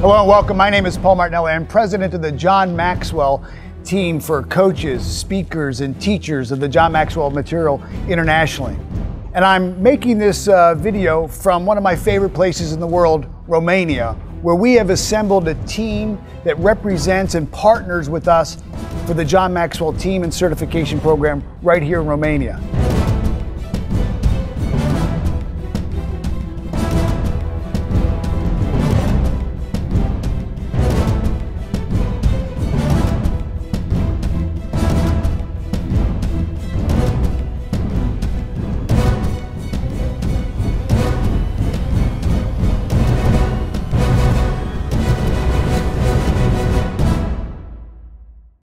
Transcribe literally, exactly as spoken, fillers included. Hello and welcome. My name is Paul Martinelli. I'm president of the John Maxwell Team for coaches, speakers, and teachers of the John Maxwell material internationally. And I'm making this uh, video from one of my favorite places in the world, Romania, where we have assembled a team that represents and partners with us for the John Maxwell Team and certification program right here in Romania.